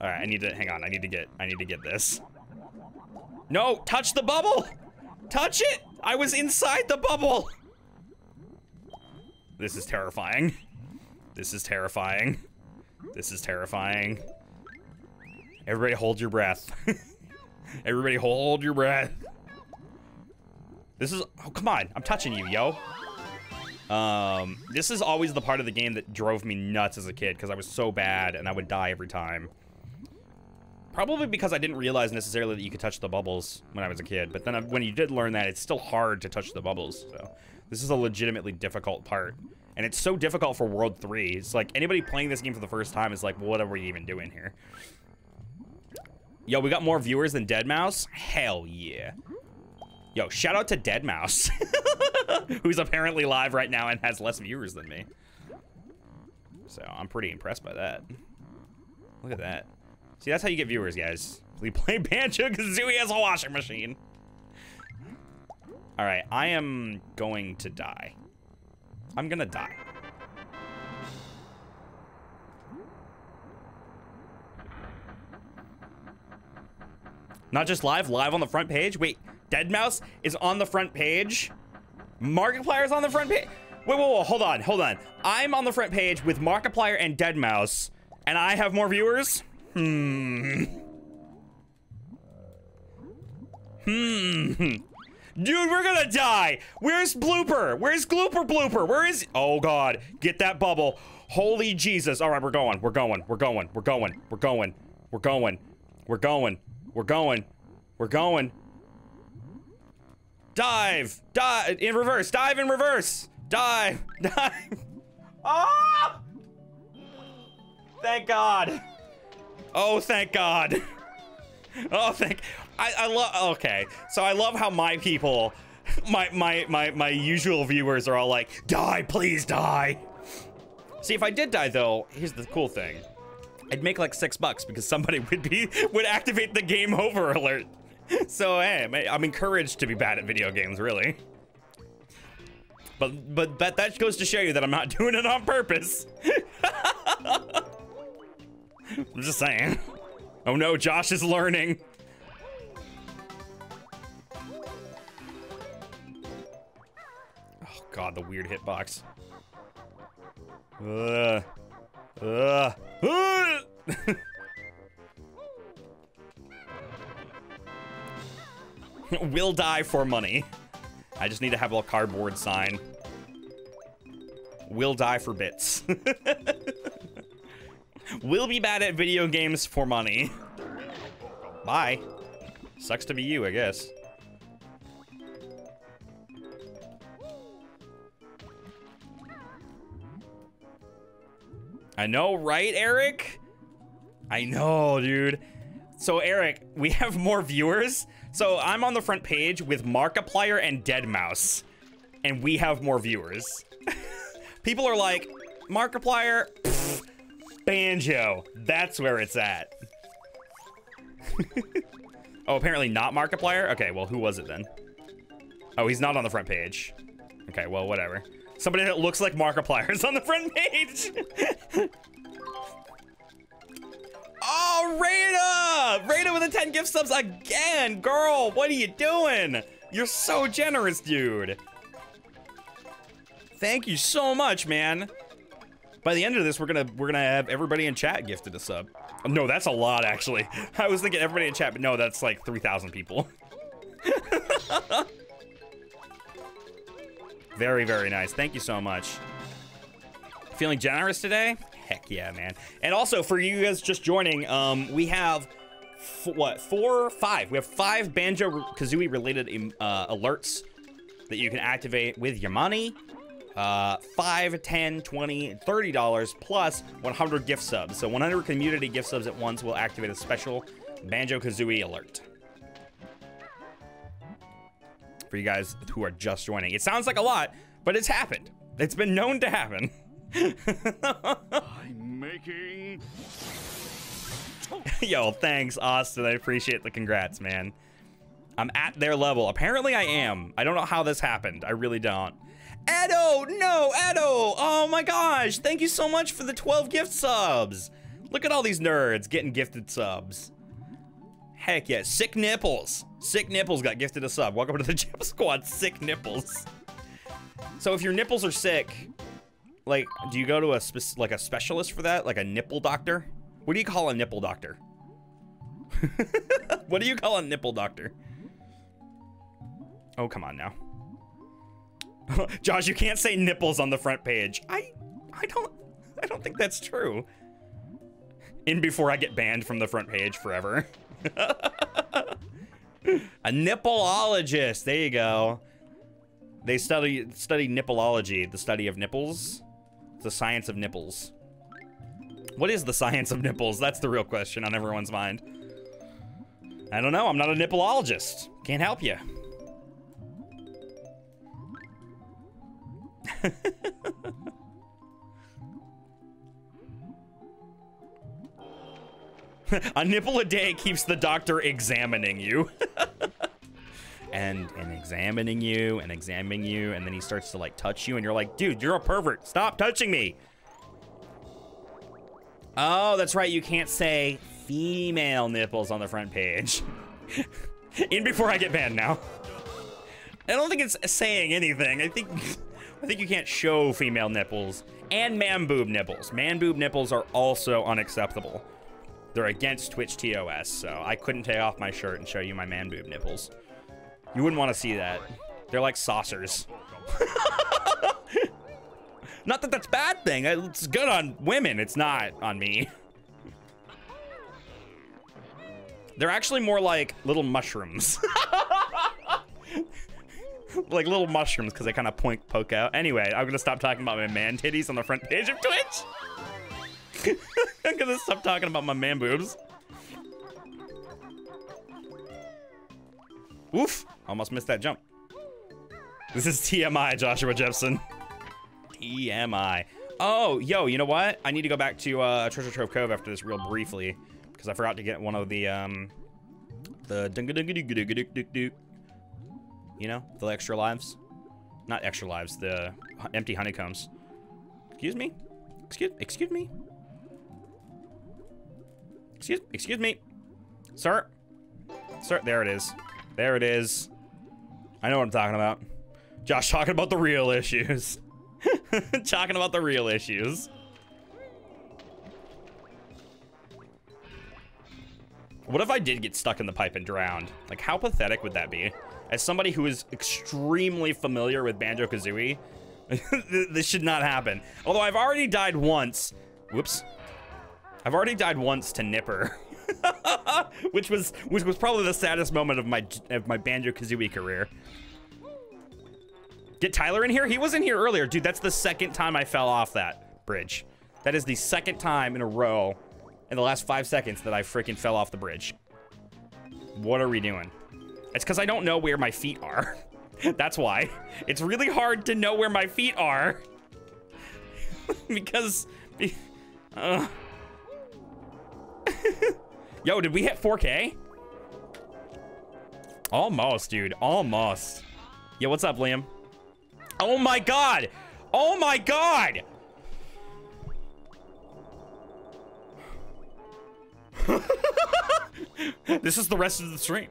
All right, I need to, hang on, I need to get, I need to get this. No, touch the bubble! Touch it! I was inside the bubble! This is terrifying. This is terrifying. This is terrifying. Everybody hold your breath. Everybody hold your breath. This is, oh, come on, I'm touching you, yo. Um, this is always the part of the game that drove me nuts as a kid because I was so bad and I would die every time. Probably because I didn't realize necessarily that you could touch the bubbles when I was a kid, but then I, when you did learn that, it's still hard to touch the bubbles. So this is a legitimately difficult part, and it's so difficult for World three. It's like anybody playing this game for the first time is like, what are we even doing here? Yo, we got more viewers than dead mouse? Hell yeah. Yo, shout out to dead mouse. Who's apparently live right now and has less viewers than me. So I'm pretty impressed by that. Look at that. See, that's how you get viewers, guys. We play Banjo-Kazooie as a washing machine. All right, I am going to die. I'm gonna die. Not just live, live on the front page? Wait, dead mouse is on the front page? Markiplier's on the front page? Wait, whoa, whoa, hold on, hold on. I'm on the front page with Markiplier and dead mouse, and I have more viewers? Hmm. Hmm. Dude, we're gonna die. Where's Blooper? Where's Glooper Blooper? Where is, oh God, get that bubble. Holy Jesus. All right, we're going, we're going, we're going, we're going, we're going, we're going, we're going, we're going, we're going. Dive, dive, in reverse, dive in reverse. Dive, dive. Oh! Thank God. Oh, thank God. Oh, thank, I, I love, okay. So I love how my people, my, my, my, my usual viewers are all like, die, please die. See, if I did die though, here's the cool thing. I'd make like six bucks because somebody would be, would activate the game over alert. So hey, I'm encouraged to be bad at video games, really. But, but, but that goes to show you that I'm not doing it on purpose. I'm just saying. Oh no, Josh is learning. Oh God, the weird hitbox. Ugh. Ugh. Ugh. Will die for money. I just need to have a little cardboard sign. Will die for bits. Will be bad at video games for money. Bye. Sucks to be you, I guess. I know, right, Eric? I know, dude. So, Eric, we have more viewers. So, I'm on the front page with Markiplier and dead mouse. And we have more viewers. People are like, Markiplier, pfft, Banjo. That's where it's at. Oh, apparently not Markiplier? Okay, well, who was it then? Oh, he's not on the front page. Okay, well, whatever. Somebody that looks like Markiplier is on the front page. Oh, Raida! Raida with the ten gift subs again! Girl, what are you doing? You're so generous, dude. Thank you so much, man. By the end of this, we're gonna we're gonna have everybody in chat gifted a sub. Oh, no, that's a lot actually. I was thinking everybody in chat, but no, that's like three thousand people. Very, very nice. Thank you so much. Feeling generous today? Heck yeah, man. And also for you guys just joining, um, we have f what four, five. We have five Banjo-Kazooie related uh, alerts that you can activate with your money. Uh, five, ten, twenty, thirty dollars plus one hundred gift subs. So one hundred community gift subs at once will activate a special Banjo-Kazooie alert. for you guys who are just joining. It sounds like a lot, but it's happened. It's been known to happen. I'm making... Yo, thanks, Austin. I appreciate the congrats, man. I'm at their level. Apparently I am. I don't know how this happened. I really don't. Edo, no, Edo. Oh my gosh. Thank you so much for the twelve gift subs. Look at all these nerds getting gifted subs. Heck yeah. Sick Nipples. Sick Nipples got gifted a sub. Welcome to the Jep Squad, Sick Nipples. So if your nipples are sick, like, do you go to a spe like a specialist for that? Like a nipple doctor? What do you call a nipple doctor? What do you call a nipple doctor? Oh, come on now. Josh, you can't say nipples on the front page. I I don't I don't think that's true. In before I get banned from the front page forever. A nippleologist. There you go. They study study nippleology, the study of nipples. It's the science of nipples. What is the science of nipples? That's the real question on everyone's mind. I don't know. I'm not a nippleologist. Can't help you. A nipple a day keeps the doctor examining you. And, and examining you and examining you, and then he starts to like touch you and you're like, dude, you're a pervert, stop touching me. Oh, that's right, you can't say female nipples on the front page. In before I get banned now. I don't think it's saying anything. I think I think you can't show female nipples and man boob nipples. Man boob nipples are also unacceptable. They're against Twitch T O S, so I couldn't take off my shirt and show you my man boob nipples. You wouldn't want to see that. They're like saucers. Not that that's a bad thing. It's good on women. It's not on me. They're actually more like little mushrooms. Like little mushrooms because they kind of point poke out. Anyway, I'm going to stop talking about my man titties on the front page of Twitch. I'm going to stop talking about my man boobs. Oof, almost missed that jump. This is T M I, Joshua Jepson. T M I. Oh, yo, you know what? I need to go back to uh, Treasure Trove Cove after this real briefly because I forgot to get one of the, um, the dunga dunga dunga dunga dunga dunga dunga. You know, the extra lives. Not extra lives, the empty honeycombs. Excuse me? Excuse, excuse me? Excuse, excuse me. Sir? Sir, there it is. There it is. I know what I'm talking about. Josh talking about the real issues. Talking about the real issues. What if I did get stuck in the pipe and drowned? Like, how pathetic would that be? As somebody who is extremely familiar with Banjo-Kazooie, this should not happen. Although I've already died once. Whoops. I've already died once to Nipper. which was which was probably the saddest moment of my of my Banjo-Kazooie career. Get Tyler in here? He was in here earlier. Dude, that's the second time I fell off that bridge. That is the second time in a row in the last five seconds that I freaking fell off the bridge. What are we doing? It's because I don't know where my feet are. That's why. It's really hard to know where my feet are. Because... Uh. Yo, did we hit four K? Almost, dude. Almost. Yo, what's up, Liam? Oh my god! Oh my god! This is the rest of the stream.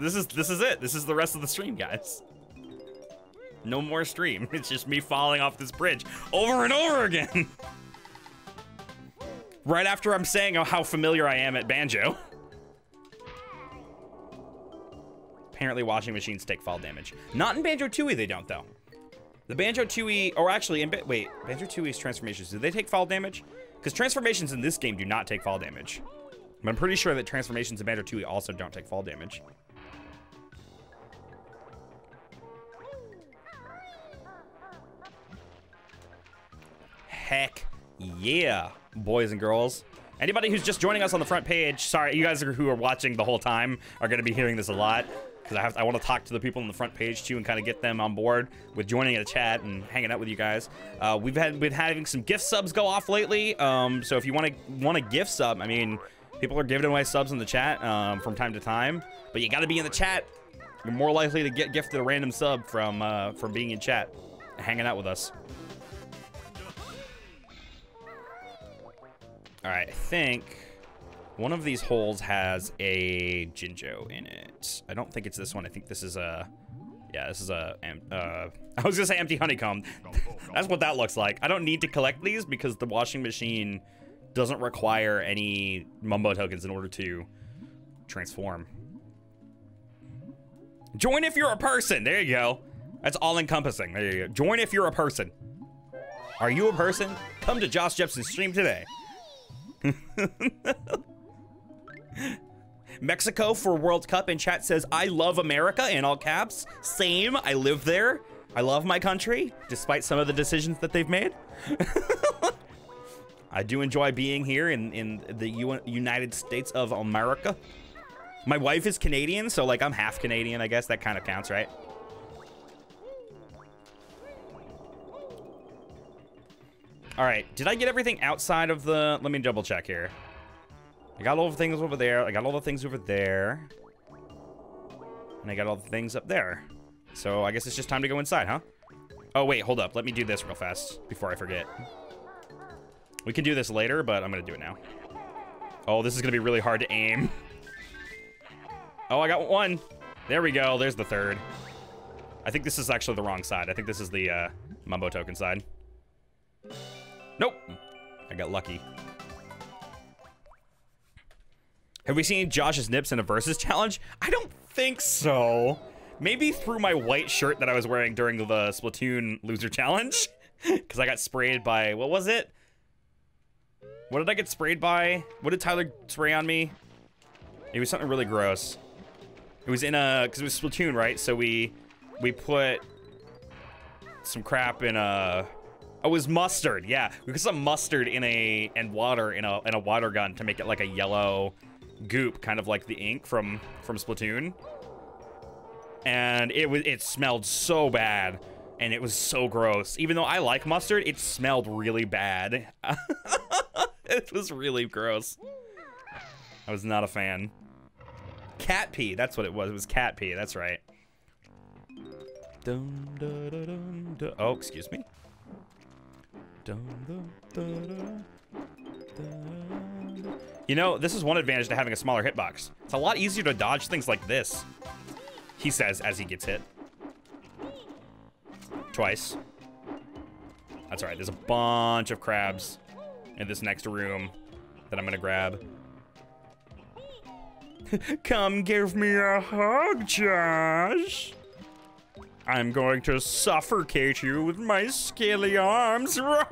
This is this is it. This is the rest of the stream, guys. No more stream. It's just me falling off this bridge over and over again. Right after I'm saying how familiar I am at Banjo. Apparently washing machines take fall damage. Not in Banjo-Tooie they don't, though. The Banjo-Tooie, or actually, in ba wait, Banjo-Tooie's transformations, do they take fall damage? Because transformations in this game do not take fall damage. But I'm pretty sure that transformations in Banjo-Tooie also don't take fall damage. Heck yeah. Boys and girls, anybody who's just joining us on the front page, sorry, you guys are, who are watching the whole time are going to be hearing this a lot. because I have I want to talk to the people on the front page too and kind of get them on board with joining the chat and hanging out with you guys. Uh, we've had been having some gift subs go off lately, um, so if you want to want a gift sub, I mean, people are giving away subs in the chat um, from time to time, but you got to be in the chat. You're more likely to get gifted a random sub from uh, from being in chat, and hanging out with us. All right, I think one of these holes has a Jinjo in it. I don't think it's this one. I think this is a, yeah, this is a, uh, I was gonna say empty honeycomb. That's what that looks like. I don't need to collect these because the washing machine doesn't require any Mumbo tokens in order to transform. Join if you're a person. There you go. That's all encompassing. There you go. Join if you're a person. Are you a person? Come to Josh Jepson's stream today. Mexico for World Cup in chat says, I love America in all caps. Same. I live there. I love my country, despite some of the decisions that they've made. I do enjoy being here in, in the U United States of America. My wife is Canadian, so like I'm half Canadian, I guess. That kind of counts, right? All right, did I get everything outside of the... Let me double check here. I got all the things over there. I got all the things over there. And I got all the things up there. So I guess it's just time to go inside, huh? Oh, wait, hold up. Let me do this real fast before I forget. We can do this later, but I'm going to do it now. Oh, this is going to be really hard to aim. Oh, I got one. There we go. There's the third. I think this is actually the wrong side. I think this is the uh, Mumbo token side. Nope. I got lucky. Have we seen Josh's nips in a Versus challenge? I don't think so. Maybe through my white shirt that I was wearing during the Splatoon loser challenge. Because I got sprayed by, what was it? What did I get sprayed by? What did Tyler spray on me? It was something really gross. It was in a, because it was Splatoon, right? So we, we put some crap in a... Oh, it was mustard, yeah. We put some mustard in a and water in a in a water gun to make it like a yellow goop, kind of like the ink from from Splatoon. And it was it smelled so bad, and it was so gross. Even though I like mustard, it smelled really bad. It was really gross. I was not a fan. Cat pee, that's what it was. It was cat pee. That's right. Dun, dun, dun, dun, dun. Oh, excuse me. You know, this is one advantage to having a smaller hitbox. It's a lot easier to dodge things like this, he says as he gets hit. Twice. That's all right. There's a bunch of crabs in this next room that I'm going to grab. Come give me a hug, Josh. I'm going to suffocate you with my scaly arms. It's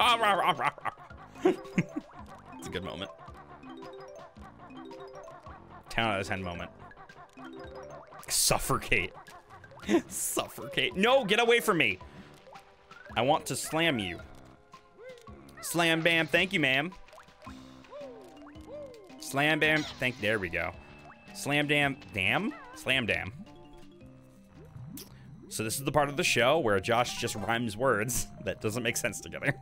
a good moment. ten out of ten moment. Suffocate. Suffocate. No, get away from me. I want to slam you. Slam bam. Thank you, ma'am. Slam bam. Thank. There we go. Slam damn. Damn? Slam damn. So this is the part of the show where Josh just rhymes words that doesn't make sense together.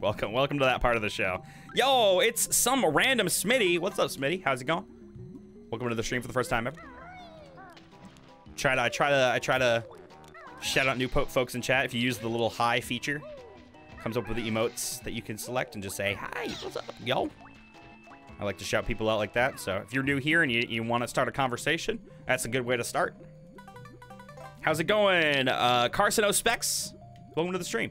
Welcome, welcome to that part of the show. Yo, it's some random Smitty. What's up, Smitty? How's it going? Welcome to the stream for the first time ever. Try to, I try to, I try to shout out new folks in chat. If you use the little hi feature, comes up with the emotes that you can select and just say hi. What's up, yo? I like to shout people out like that. So if you're new here and you, you want to start a conversation, that's a good way to start. How's it going? Uh, Carson O'Specs, welcome to the stream.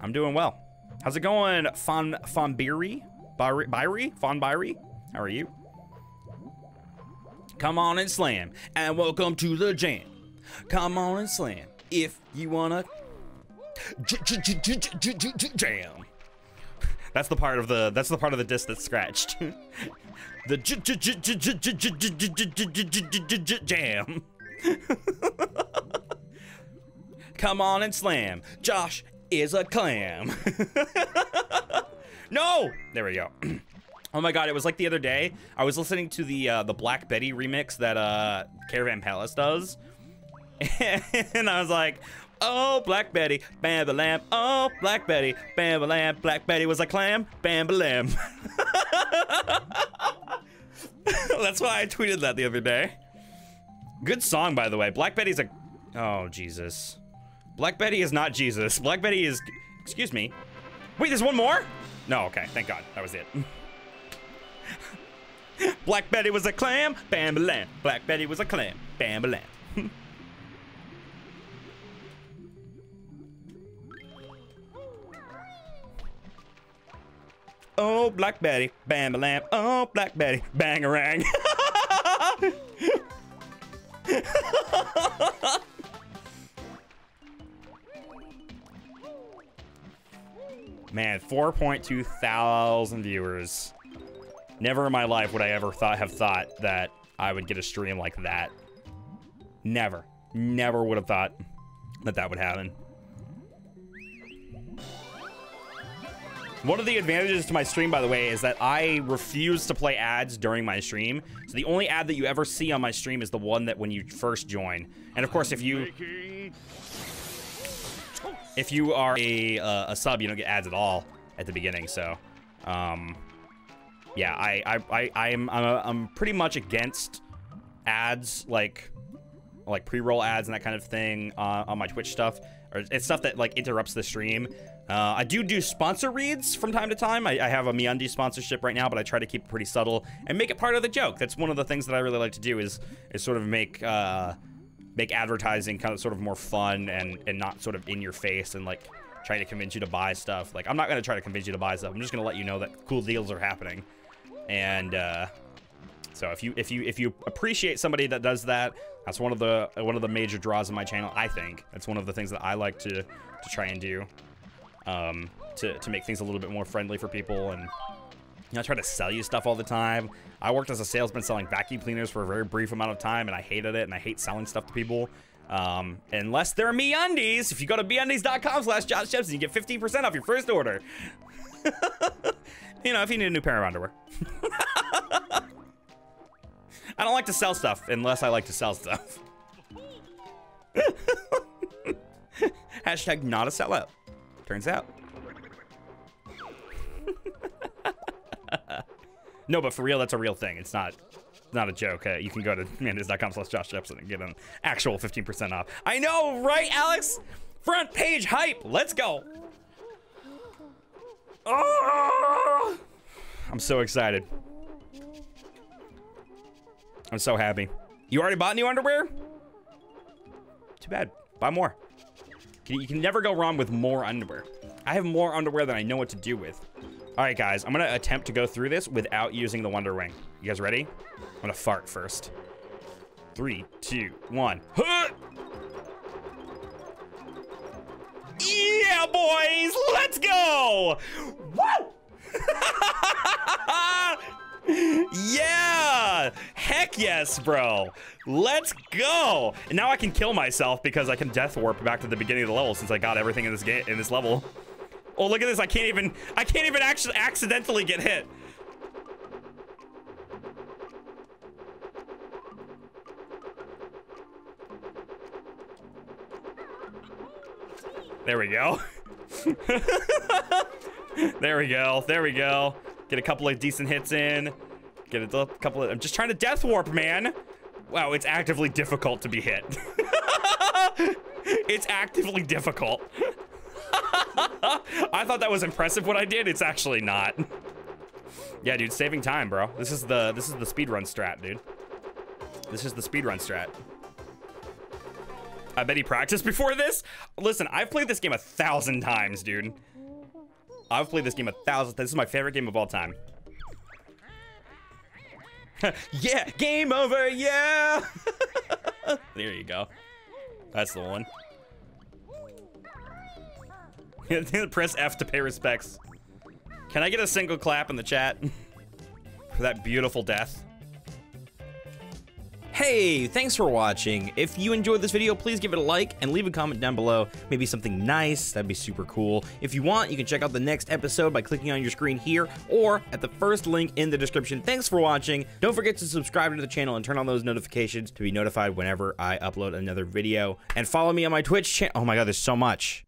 I'm doing well. How's it going, Fon Fonbiri? Byri? Fonbiri? How are you? Come on and slam, and welcome to the jam. Come on and slam, if you wanna jam. That's the part of the, that's the part of the disc that's scratched. The jam. Come on and slam. Josh is a clam. No! There we go. Oh my god, it was like the other day. I was listening to the uh, the Black Betty remix that uh, Caravan Palace does. And I was like, oh, Black Betty, bam-ba-lam. Oh, Black Betty, bam-ba-lam. Black Betty was a clam, bam-ba-lam. That's why I tweeted that the other day. Good song, by the way. Black Betty's a... Oh, Jesus. Black Betty is not Jesus. Black Betty is... Excuse me. Wait, there's one more? No, okay. Thank God. That was it. Black Betty was a clam, bam-ba-lam. Black Betty was a clam, bam-ba-lam. Oh, Black Betty, bam-ba-lam. Oh, Black Betty, bang-a-rang. Man, four point two thousand viewers. Never in my life would I ever thought have thought that I would get a stream like that. Never. Never would have thought that that would happen. One of the advantages to my stream, by the way, is that I refuse to play ads during my stream. So the only ad that you ever see on my stream is the one that when you first join. And of course, if you... If you are a, uh, a sub, you don't get ads at all at the beginning, so... Um... Yeah, I, I, I, I'm, I'm, a, I'm pretty much against ads, like, like pre-roll ads and that kind of thing uh, on my Twitch stuff. Or it's stuff that, like, interrupts the stream. Uh, I do do sponsor reads from time to time. I, I have a MeUndies sponsorship right now, but I try to keep it pretty subtle and make it part of the joke. That's one of the things that I really like to do is, is sort of make, uh, make advertising kind of sort of more fun and, and not sort of in your face and, like, try to convince you to buy stuff. Like, I'm not going to try to convince you to buy stuff. I'm just going to let you know that cool deals are happening. And uh, so if you if you if you appreciate somebody that does that, that's one of the one of the major draws of my channel. I think that's one of the things that I like to to try and do um, to to make things a little bit more friendly for people. And you know, I try to sell you stuff all the time. I worked as a salesman selling vacuum cleaners for a very brief amount of time, and I hated it. And I hate selling stuff to people um, unless they're MeUndies. If you go to MeUndies dot com slash Josh Jepson, you get fifteen percent off your first order. You know, if you need a new pair of underwear. I don't like to sell stuff unless I like to sell stuff. Hashtag not a sellout. Turns out. No, but for real, that's a real thing. It's not not a joke. Uh, you can go to MeUndies dot com slash Josh Jepson and get an actual fifteen percent off. I know, right, Alex? Front page hype. Let's go. Oh, I'm so excited. I'm so happy. You already bought new underwear? Too bad. Buy more. You can never go wrong with more underwear. I have more underwear than I know what to do with. All right, guys. I'm going to attempt to go through this without using the Wonder Wing. You guys ready? I'm going to fart first. Three, two, one. Huh! Yeah, boys, let's go! Woo! Yeah! Heck yes, bro! Let's go! And now I can kill myself because I can death warp back to the beginning of the level since I got everything in this game in this level. Oh, look at this! I can't even I can't even actually accidentally get hit. There we go. There we go. There we go. Get a couple of decent hits in. Get a couple of... I'm just trying to death warp, man. Wow, it's actively difficult to be hit. It's actively difficult. I thought that was impressive what I did. It's actually not. Yeah, dude, saving time, bro. This is the this is the speedrun strat, dude. This is the speedrun strat. I bet he practiced before this. Listen, I've played this game a thousand times, dude. I've played this game a thousand times. This is my favorite game of all time. Yeah, game over, yeah! There you go. That's the one. Press F to pay respects. Can I get a single clap in the chat? For that beautiful death. Hey, thanks for watching. If you enjoyed this video, please give it a like and leave a comment down below. Maybe something nice, that'd be super cool. If you want, you can check out the next episode by clicking on your screen here or at the first link in the description. Thanks for watching. Don't forget to subscribe to the channel and turn on those notifications to be notified whenever I upload another video. And follow me on my Twitch channel. Oh my God, there's so much.